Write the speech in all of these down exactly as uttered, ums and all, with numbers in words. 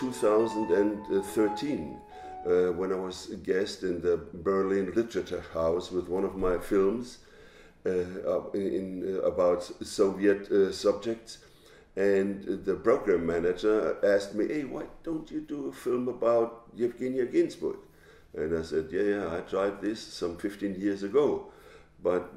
two thousand thirteen, uh, when I was a guest in the Berlin Literature House with one of my films uh, in, uh, about Soviet uh, subjects. And the program manager asked me, hey, why don't you do a film about Yevgenia Ginzburg? And I said, yeah, yeah, I tried this some fifteen years ago, but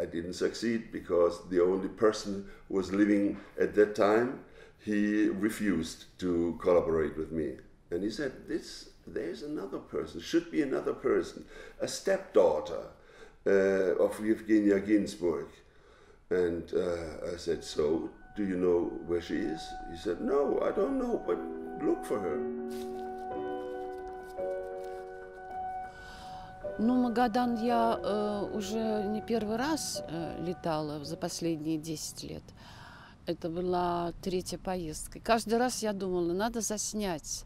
I didn't succeed because the only person who was living at that time, he refused to collaborate with me. And he said, this, there's another person, should be another person, a stepdaughter uh, of Yevgenia Ginzburg. And uh, I said, so? Do you know where she is? He said, no, I don't know, but look for her. Ну, Магадан я э, уже не первый раз э, летала за последние десять лет. Это была третья поездка. Каждый раз я думала, надо заснять,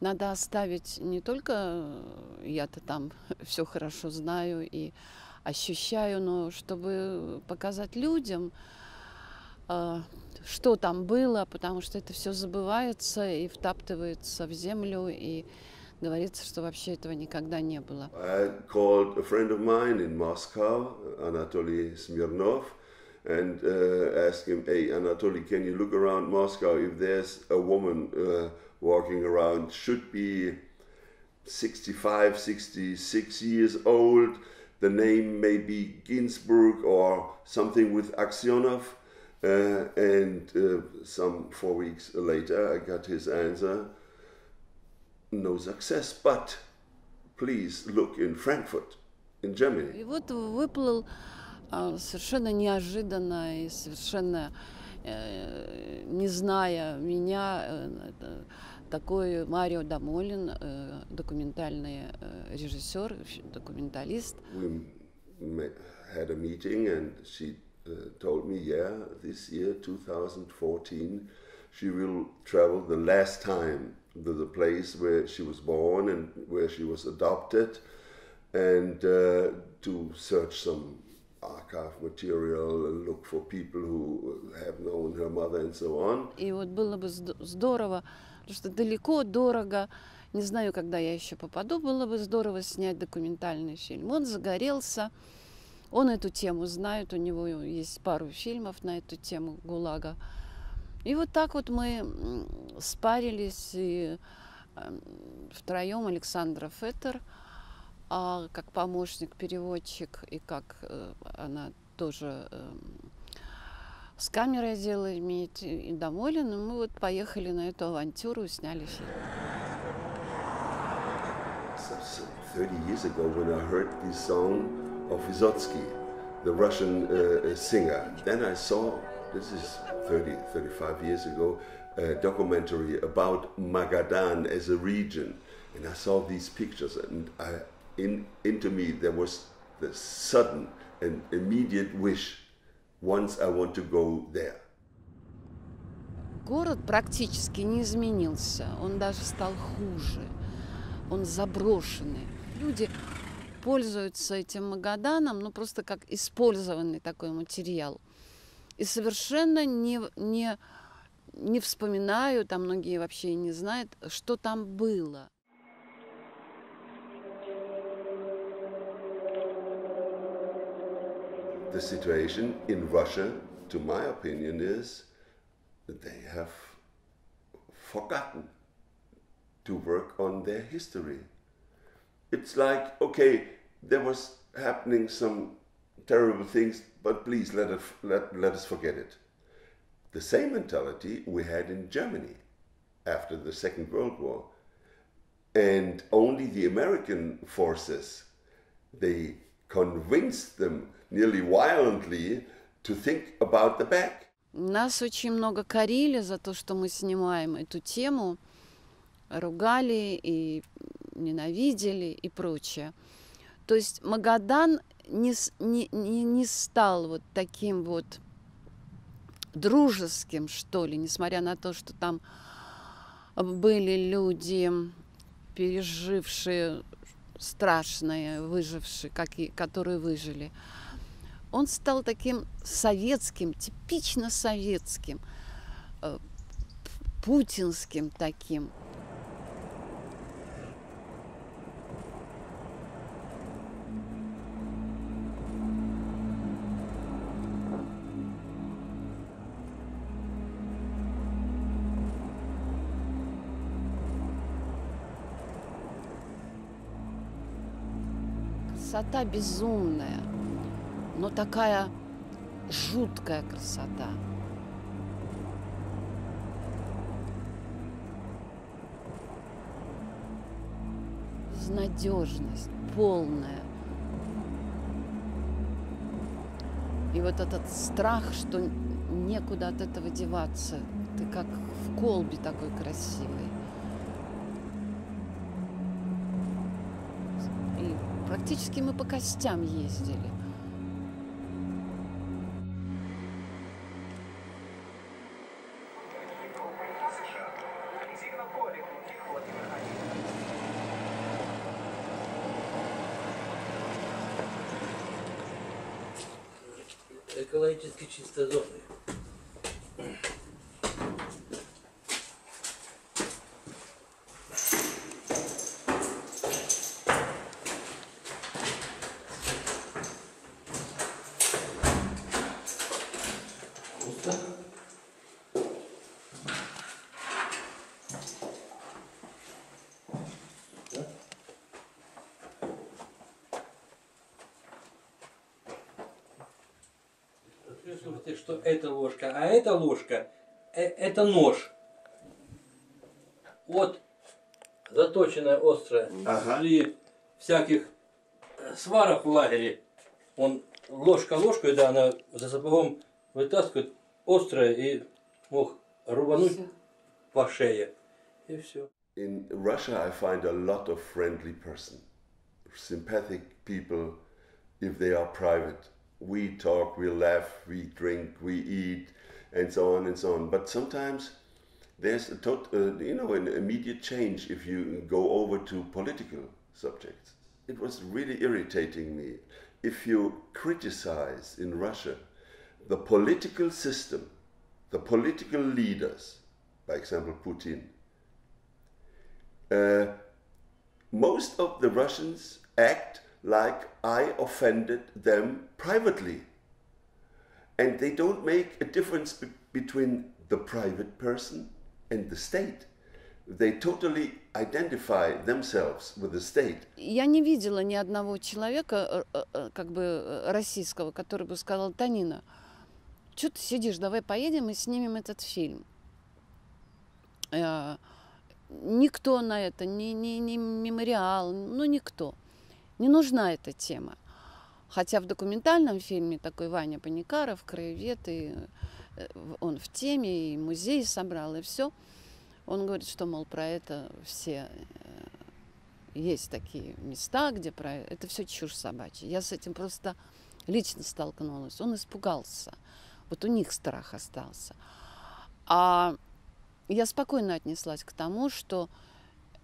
надо оставить не только я-то там все хорошо знаю и ощущаю, но чтобы показать людям, что там было, потому что это все забывается и втаптывается в землю, и говорится, что вообще этого никогда не было. I called a friend of mine in Moscow, Anatoly Smirnov, and uh, asked him, hey, Anatoly, can you look around Moscow? If there's a woman uh, walking around, should be sixty-five, sixty-six years old, the name may be Ginzburg or something with Aksyonov. Uh, and uh, some four weeks later, I got his answer, no success, but please look in Frankfurt, in Germany. И вот выплыл совершенно неожиданно и совершенно не зная меня такой Марио Дамолин, документальный режиссер, документалист. We had a meeting and she Uh, told me, yeah, this year, two thousand fourteen, she will travel the last time to the place where she was born and where she was adopted, and uh, to search some archive material and look for people who have known her mother and so on. И вот было бы здорово, потому что далеко, дорого, не знаю, когда я еще попаду, было бы здорово снять документальный фильм. Он загорелся. Он эту тему знает, у него есть пару фильмов на эту тему ГУЛАГа. И вот так вот мы спарились, и втроем Александра Феттер, как помощник-переводчик, и как она тоже с камерой дело имеет, и Дамолин. И мы вот поехали на эту авантюру и сняли фильм. Of Vysotsky, the Russian uh, singer. Then I saw, this is thirty, thirty-five years ago, a documentary about Magadan as a region. And I saw these pictures, and I, in, into me there was the sudden and immediate wish, once I want to go there. Город практически не изменился, он даже стал хуже, он заброшенный. Люди пользуются этим Магаданом, ну просто как использованный такой материал. И совершенно не, не, не вспоминаю, там многие вообще и не знают, что там было. The situation in Russia, to my opinion, is that they have forgotten to work on their history. It's like, okay, there was happening some terrible things, but please let us, let, let us forget it. The same mentality we had in Germany after the Second World War. And only the American forces, they convinced them nearly violently to think about the back. Нас очень много корили за то, что мы снимаем эту тему, ругали и ненавидели и прочее. То есть Магадан не, не, не стал вот таким вот дружеским, что ли, несмотря на то, что там были люди, пережившие страшные, выжившие, какие, которые выжили. Он стал таким советским, типично советским, путинским таким. Красота безумная, но такая жуткая красота. Безнадежность полная. И вот этот страх, что некуда от этого деваться. Ты как в колбе такой красивый. Практически мы по костям ездили. Экологически чистой зоны. Слушайте, что это ложка, а это ложка, э, это нож. Вот заточенная острая, ага. При всяких сварах в лагере, он ложка ложкой, да, она за сапогом вытаскивает острое и мог рубануть по шее. И все. In Russia I find a lot of friendly person, sympathetic people, if they are private. We talk, we laugh, we drink, we eat, and so on and so on. But sometimes there's a total, uh, you know, an immediate change if you go over to political subjects. It was really irritating me. If you criticize in Russia the political system, the political leaders, by example Putin, uh, most of the Russians act like I offended them privately. And they don't make a difference be between the private person and the state. They totally identify themselves with the state. Я не видела ни одного человека, как бы российского, который бы сказал: Танина, что ты сидишь, давай поедем и снимем этот фильм. Никто на это, ни, ни, ни мемориал, ну никто. Не нужна эта тема. Хотя в документальном фильме такой Ваня Паникаров, краевед, и он в теме, и музей собрал, и все. Он говорит, что, мол, про это все... Есть такие места, где про... Это все чушь собачья. Я с этим просто лично столкнулась. Он испугался. Вот у них страх остался. А я спокойно отнеслась к тому, что...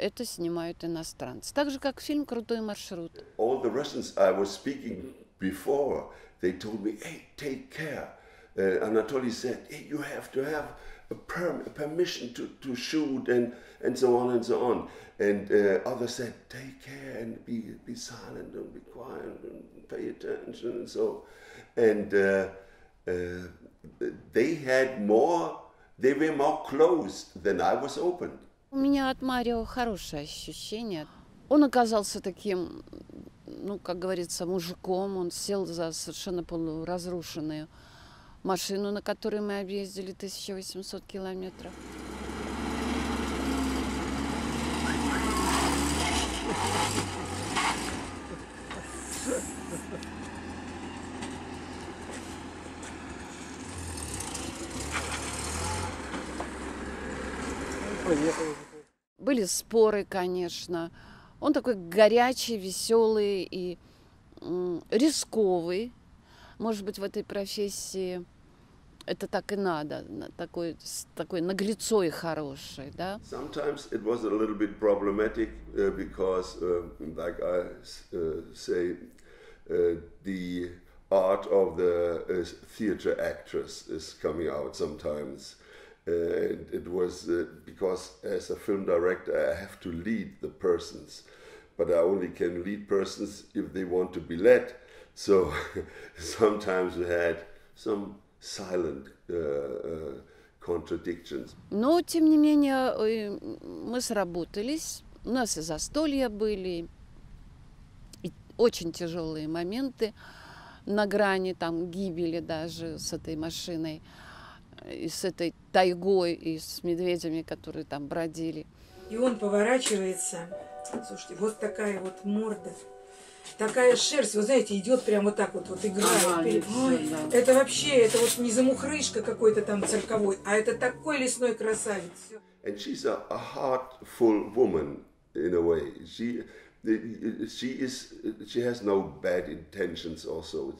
Это снимают иностранцы. Так же, как фильм «Крутой маршрут». All the Russians I was speaking before, they told me, hey, take care. Uh, Anatoly said, hey, you have to have a, perm a permission to, to shoot and, and so on and so on. And uh, others said, take care and be, be silent and be quiet and pay attention and so. And uh, uh, they had more, they were more closed than I was open. У меня от Марио хорошее ощущение. Он оказался таким, ну, как говорится, мужиком. Он сел за совершенно полуразрушенную машину, на которой мы объездили тысячу восемьсот километров. Были споры, конечно. Он такой горячий, веселый и рисковый. Может быть, в этой профессии это так и надо. Такой, такой наглецой хороший, да? Sometimes it was a little bit problematic uh, because, uh, like I uh, say, uh, the art of the uh, theater actress is coming out sometimes. Uh, it, it was uh, because as a film director I have to lead the persons, but I only can lead persons if they want to be led. So sometimes we had some silent uh, uh, contradictions. Но тем не менее мы сработались, у нас и застолья были, и очень тяжелые моменты на грани там гибели даже с этой машиной. И с этой тайгой, и с медведями, которые там бродили. И он поворачивается. Слушайте, вот такая вот морда, такая шерсть, вы знаете, идет прямо вот так вот, вот играет. А, перед... Ой, да. Это вообще, это вот не замухрышка какой-то там цирковой, а это такой лесной красавец. And she's a, a heartful woman in a way. She, she is, she has no bad intentions also.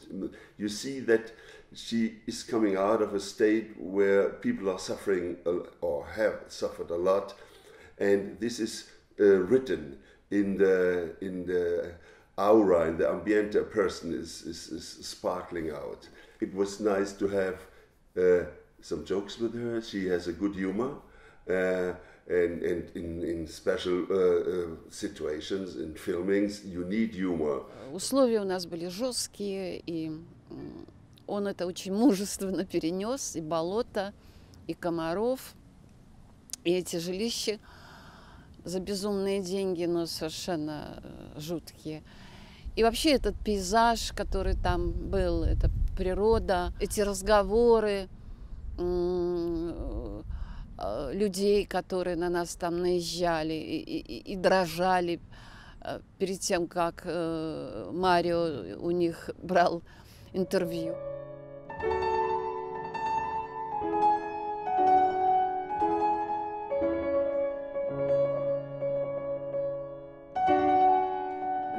You see that. She is coming out of a state where people are suffering or have suffered a lot, and this is uh, written in the in the aura, in the ambiente. A person is, is is sparkling out. It was nice to have uh, some jokes with her. She has a good humor, uh, and and in in special uh, uh, situations, in filmings, you need humor. Условия у нас были жесткие и он это очень мужественно перенес, и болото, и комаров, и эти жилища за безумные деньги, но совершенно жуткие. И вообще этот пейзаж, который там был, эта природа, эти разговоры людей, которые на нас там наезжали и, и, и дрожали перед тем, как Марио у них брал интервью.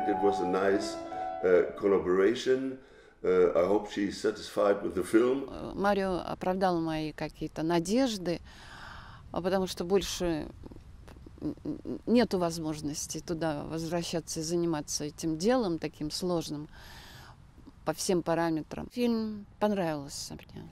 It was a nice uh, collaboration. Uh, I hope she's satisfied with the film. Марио оправдал мои какие-то надежды, потому что больше нету возможности туда возвращаться и заниматься этим делом таким сложным по всем параметрам. Фильм понравился мне.